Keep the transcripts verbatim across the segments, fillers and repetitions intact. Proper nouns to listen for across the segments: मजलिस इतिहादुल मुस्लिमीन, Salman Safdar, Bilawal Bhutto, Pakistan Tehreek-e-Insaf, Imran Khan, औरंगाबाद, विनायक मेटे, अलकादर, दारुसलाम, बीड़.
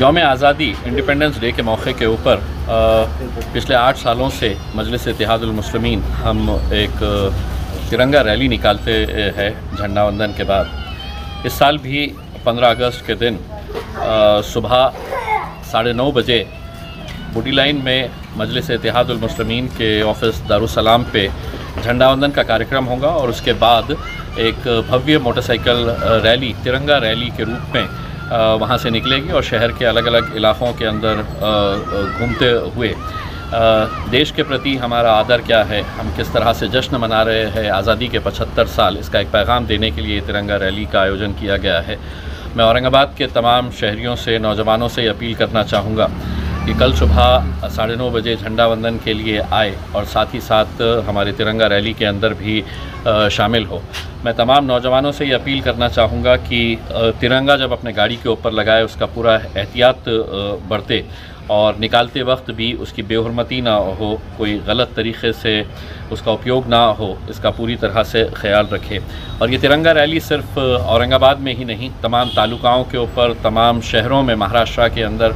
यौम आज़ादी independence day के मौके के ऊपर पिछले आठ सालों से मजलिस इतिहादुल मुस्लिमीन हम एक तिरंगा रैली निकालते हैं झंडा वंदन के बाद। इस साल भी पंद्रह अगस्त के दिन सुबह साढ़े नौ बजे बूटी लाइन में मजलिस इतिहादुल मुस्लिमीन के ऑफिस दारुसलाम पे झंडा वंदन का कार्यक्रम होगा और उसके बाद एक भव्य मोटरसाइकिल रैली तिरंगा रैली के रूप में वहाँ से निकलेगी और शहर के अलग अलग इलाक़ों के अंदर घूमते हुए देश के प्रति हमारा आदर क्या है, हम किस तरह से जश्न मना रहे हैं आज़ादी के पचहत्तर साल, इसका एक पैगाम देने के लिए तिरंगा रैली का आयोजन किया गया है। मैं औरंगाबाद के तमाम शहरियों से, नौजवानों से अपील करना चाहूँगा कि कल सुबह साढ़े नौ बजे झंडा वंदन के लिए आए और साथ ही साथ हमारे तिरंगा रैली के अंदर भी शामिल हो। मैं तमाम नौजवानों से ये अपील करना चाहूँगा कि तिरंगा जब अपने गाड़ी के ऊपर लगाए उसका पूरा एहतियात बरते और निकालते वक्त भी उसकी बेहुरमती ना हो, कोई गलत तरीक़े से उसका उपयोग ना हो, इसका पूरी तरह से ख्याल रखें। और ये तिरंगा रैली सिर्फ औरंगाबाद में ही नहीं, तमाम तालुकाओं के ऊपर, तमाम शहरों में, महाराष्ट्र के अंदर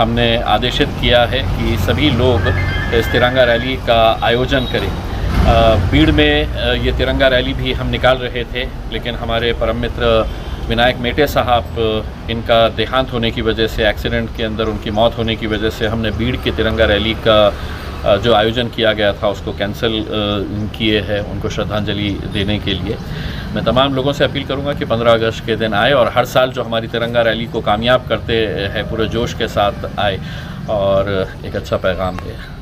हमने आदेशित किया है कि सभी लोग इस तिरंगा रैली का आयोजन करें। बीड़ में ये तिरंगा रैली भी हम निकाल रहे थे, लेकिन हमारे परम मित्र विनायक मेटे साहब, इनका देहांत होने की वजह से, एक्सीडेंट के अंदर उनकी मौत होने की वजह से हमने बीड़ की तिरंगा रैली का जो आयोजन किया गया था उसको कैंसिल किए हैं, उनको श्रद्धांजलि देने के लिए। मैं तमाम लोगों से अपील करूंगा कि पंद्रह अगस्त के दिन आए और हर साल जो हमारी तिरंगा रैली को कामयाब करते हैं पूरे जोश के साथ आए और एक अच्छा पैगाम दें।